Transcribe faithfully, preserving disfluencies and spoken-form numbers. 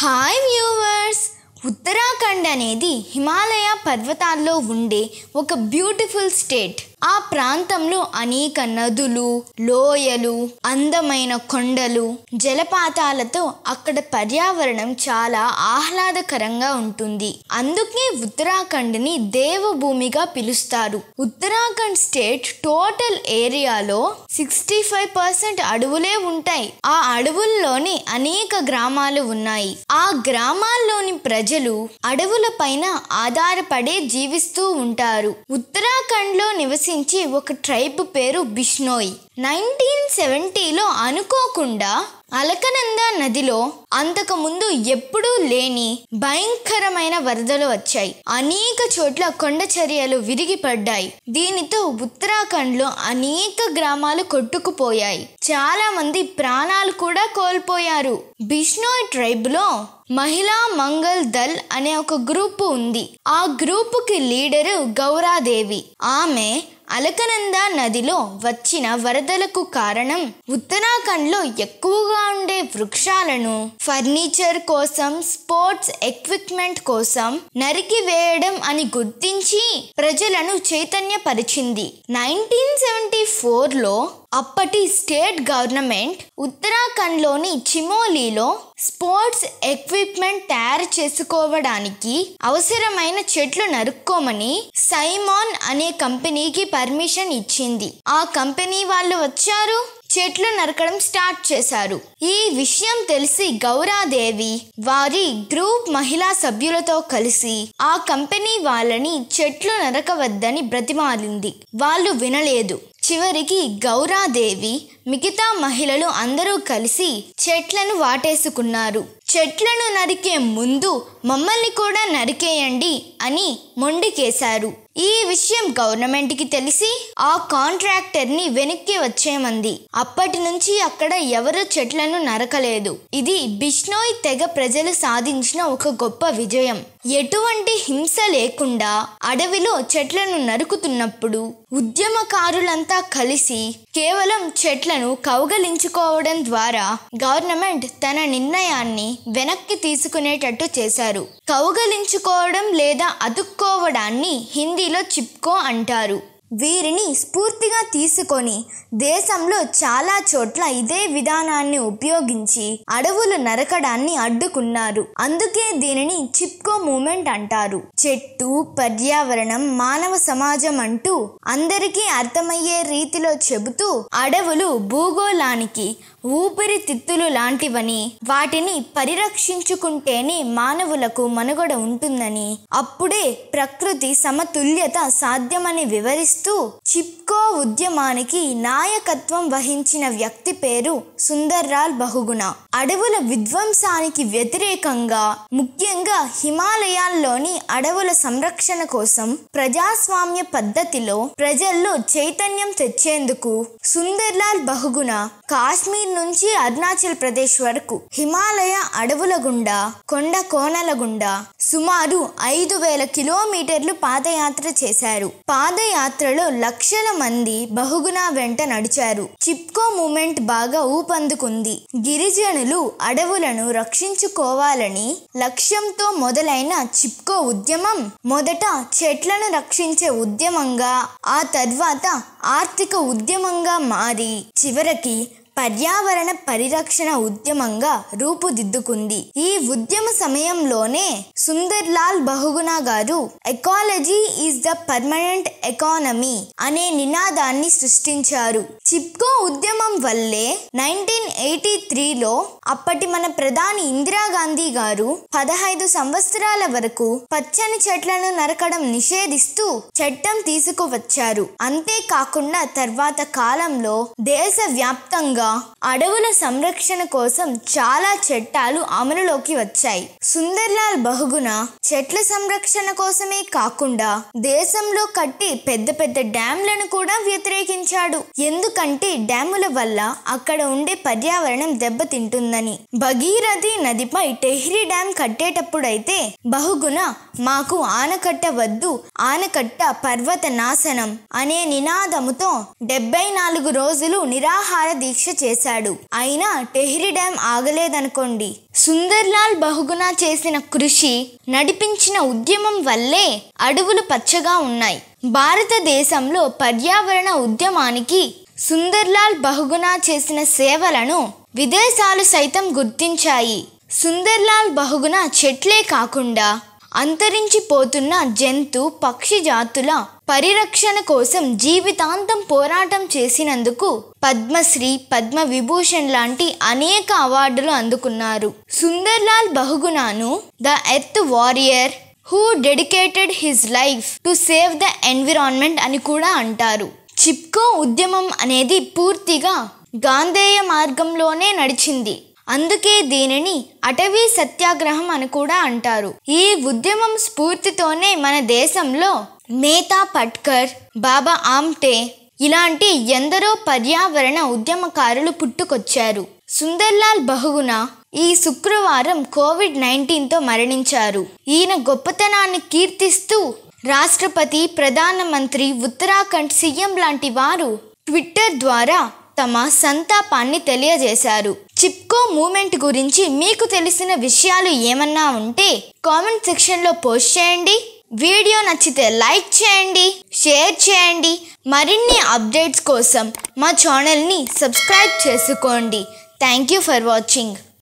Hi viewers, Uttarakhand అనేది హిమాలయ పర్వతాల్లో ఉండే ఒక బ్యూటిఫుల్ స్టేట్. ఆ ప్రాంతంలో అనేక నదులు, లోయలు, అందమైన కొండలు, జలపాతాలతో అక్కడ పర్యావరణం చాలా ఆహ్లాదకరంగా ఉంటుంది. అందుకే ఉత్తరాఖండ్ని దేవభూమిగా పిలుస్తారు. ఉత్తరాఖండ్ స్టేట్ టోటల్ ఏరియాలో సిక్స్టీ ఫైవ్ పర్సెంట్ అడవులే ఉంటాయి. ఆ అడవుల్లోనే అనేక గ్రామాలు ఉన్నాయి. ఆ గ్రామాల్లోని ప్రజలు అడవులపైన ఆధారపడే జీవిస్తూ ఉంటారు. ఉత్తరాఖండ్లో నివసి ఒక ట్రైబ్ పేరు బిష్ణోయ్. నైన్టీన్ సెవెంటీలో అనుకోకుండా అలకనంద నదిలో అంతకు ముందు ఎప్పుడూ లేని భయంకరమైన వరదలు వచ్చాయి. అనేక చోట్ల కొండ చర్యలు విరిగి పడ్డాయి. దీనితో ఉత్తరాఖండ్ లో అనేక గ్రామాలు కొట్టుకుపోయాయి. చాలా మంది ప్రాణాలు కూడా కోల్పోయారు. బిష్ణోయ్ ట్రైబ్ లో మహిళా మంగల్ దల్ అనే ఒక గ్రూపు ఉంది. ఆ గ్రూపుకి లీడరు గౌరా దేవి. ఆమె అలకనంద నదిలో వచ్చిన వరదలకు కారణం ఉత్తరాఖండ్ లో ఎక్కువగా ఉండే వృక్షాలను ఫర్నిచర్ కోసం, స్పోర్ట్స్ ఎక్విప్మెంట్ కోసం నరికి వేయడం అని గుర్తించి ప్రజలను చైతన్యపరిచింది. నైన్టీన్ సెవెంటీ ఫోర్ లో అప్పటి స్టేట్ గవర్నమెంట్ ఉత్తరాఖండ్ లోని చిమోలీలో స్పోర్ట్స్ ఎక్విప్మెంట్ తయారు చేసుకోవడానికి అవసరమైన చెట్లు నరుక్కోమని సైమాన్ అనే కంపెనీకి పర్మిషన్ ఇచ్చింది. ఆ కంపెనీ వాళ్ళు వచ్చారు, చెట్లు నరకడం స్టార్ట్ చేశారు. ఈ విషయం తెలిసి గౌరాదేవి వారి గ్రూప్ మహిళా సభ్యులతో కలిసి ఆ కంపెనీ వాళ్ళని చెట్లు నరకవద్దని బ్రతిమాలింది. వాళ్ళు వినలేదు. చివరికి గౌరాదేవి మిగతా మహిళలు అందరూ కలిసి చెట్లను వాటేసుకున్నారు. చెట్లను నరికే ముందు మమ్మల్ని కూడా నరికేయండి అని మొండికేశారు. ఈ విషయం గవర్నమెంట్ కి తెలిసి ఆ కాంట్రాక్టర్ ని వెనక్కి వచ్చేమంది. అప్పటి నుంచి అక్కడ ఎవరు చెట్లను నరకలేదు. ఇది బిష్ణోయ్ తెగ ప్రజలు సాధించిన ఒక గొప్ప విజయం. ఎటువంటి హింస లేకుండా అడవిలో చెట్లను నరుకుతున్నప్పుడు ఉద్యమకారులంతా కలిసి కేవలం చెట్లను కౌగలించుకోవడం ద్వారా గవర్నమెంట్ తన నిర్ణయాన్ని వెనక్కి తీసుకునేటట్టు చేశారు. కౌగలించుకోవడం లేదా అదుక్కోవడాన్ని హిందీలో చిప్కో అంటారు. వీరిని స్ఫూర్తిగా తీసుకొని దేశంలో చాలా చోట్ల ఇదే విధానాన్ని ఉపయోగించి అడవులు నరకడాన్ని అడ్డుకున్నారు. అందుకే దీనిని చిప్కో మూమెంట్ అంటారు. చెట్టు, పర్యావరణం, మానవ సమాజం అంటూ అందరికీ అర్థమయ్యే రీతిలో చెబుతూ అడవులు భూగోళానికి ఊపిరితిత్తులు లాంటివని, వాటిని పరిరక్షించుకుంటేనే మానవులకు మనుగడ ఉంటుందని, అప్పుడే ప్రకృతి సమతుల్యత సాధ్యమని వివరిస్తారు. చిప్కో ఉద్యమానికి నాయకత్వం వహించిన వ్యక్తి పేరు సుందర్లాల్ బహుగుణ. అడవుల విధ్వంసానికి వ్యతిరేకంగా, ముఖ్యంగా హిమాలయాల్లోని అడవుల సంరక్షణ కోసం ప్రజాస్వామ్య పద్ధతిలో ప్రజల్లో చైతన్యం తెచ్చేందుకు సుందర్లాల్ బహుగుణ కాశ్మీర్ నుంచి అరుణాచల్ ప్రదేశ్ వరకు హిమాలయ అడవుల గుండా, కొండ కోనల గుండా సుమారు ఐదు వేల కిలోమీటర్లు పాదయాత్ర చేశారు. పాదయాత్రలో లక్షల మంది బహుగుణ వెంట నడిచారు. చిప్కో మూమెంట్ బాగా ఊపందుకుంది. గిరిజనులు అడవులను రక్షించుకోవాలని లక్ష్యంతో మొదలైన చిప్కో ఉద్యమం మొదట చెట్లను రక్షించే ఉద్యమంగా, ఆ తర్వాత ఆర్థిక ఉద్యమంగా మారి చివరికి పర్యావరణ పరిరక్షణ ఉద్యమంగా రూపుదిద్దుకుంది. ఈ ఉద్యమ సమయంలోనే సుందర్లాల్ బహుగుణ గారు ecology is the permanent economy అనే నినాదాన్ని సృష్టించారు. చిప్కో ఉద్యమం వల్లే నైన్టీన్ ఎయిటీ త్రీలో అప్పటి మన ప్రధాని ఇందిరాగాంధీ గారు పదహైదు సంవత్సరాల వరకు పచ్చని చెట్లను నరకడం నిషేధిస్తూ చట్టం తీసుకువచ్చారు. అంతేకాకుండా తర్వాత కాలంలో దేశ వ్యాప్తంగా అడవుల సంరక్షణ కోసం చాలా చట్టాలు అమలులోకి వచ్చాయి. సుందర్లాల్ బహుగుణ చెట్ల సంరక్షణ కోసమే కాకుండా దేశంలో కట్టి పెద్ద పెద్ద డ్యామ్లను కూడా వ్యతిరేకించాడు. ఎందుకంటే డ్యాముల వల్ల అక్కడ ఉండే పర్యావరణం దెబ్బతింటుందని. భగీరథి నదిపై టెహ్రీ డ్యామ్ కట్టేటప్పుడైతే బహుగుణ మాకు ఆనకట్ట వద్దు, ఆనకట్ట పర్వత నాశనం అనే నినాదముతో డెబ్బై నాలుగు రోజులు నిరాహార దీక్ష చేశాడు. అయినా టెహ్రీ డ్యామ్ ఆగలేదనుకోండి. సుందర్లాల్ బహుగుణ చేసిన కృషి, నడిపించిన ఉద్యమం వల్లే అడవులు పచ్చగా ఉన్నాయి. భారతదేశంలో పర్యావరణ ఉద్యమానికి సుందర్లాల్ బహుగుణ చేసిన సేవలను విదేశాలు సైతం గుర్తించాయి. సుందర్లాల్ బహుగుణ చెట్లే కాకుండా అంతరించిపోతున్న జంతు పక్షి జాతుల పరిరక్షణ కోసం జీవితాంతం పోరాటం చేసినందుకు పద్మశ్రీ, పద్మ విభూషణ్ లాంటి అనేక అవార్డులు అందుకున్నారు. సుందర్లాల్ బహుగుణను the earth warrior who dedicated his life to save the environment అని కూడా అంటారు. చిప్కో ఉద్యమం అనేది పూర్తిగా గాంధేయ మార్గంలోనే నడిచింది. అందుకే దీనిని అటవీ సత్యాగ్రహం అని కూడా అంటారు. ఈ ఉద్యమం స్ఫూర్తితోనే మన దేశంలో నేతా పట్కర్, బాబా ఆమ్టే ఇలాంటి ఎందరో పర్యావరణ ఉద్యమకారులు పుట్టుకొచ్చారు. సుందర్లాల్ బహుగుణ ఈ శుక్రవారం కోవిడ్ నైన్టీన్ తో మరణించారు. ఈయన గొప్పతనాన్ని కీర్తిస్తూ రాష్ట్రపతి, ప్రధానమంత్రి, ఉత్తరాఖండ్ సీఎం లాంటి వారు ట్విట్టర్ ద్వారా తమ సంతాపాన్ని తెలియజేశారు. చిప్కో మూమెంట్ గురించి మీకు తెలిసిన విషయాలు ఏమన్నా ఉంటే కామెంట్ సెక్షన్లో పోస్ట్ చేయండి. వీడియో నచ్చితే లైక్ చేయండి, షేర్ చేయండి. మరిన్ని అప్డేట్స్ కోసం మా ఛానల్ని సబ్స్క్రైబ్ చేసుకోండి. Thank you for watching.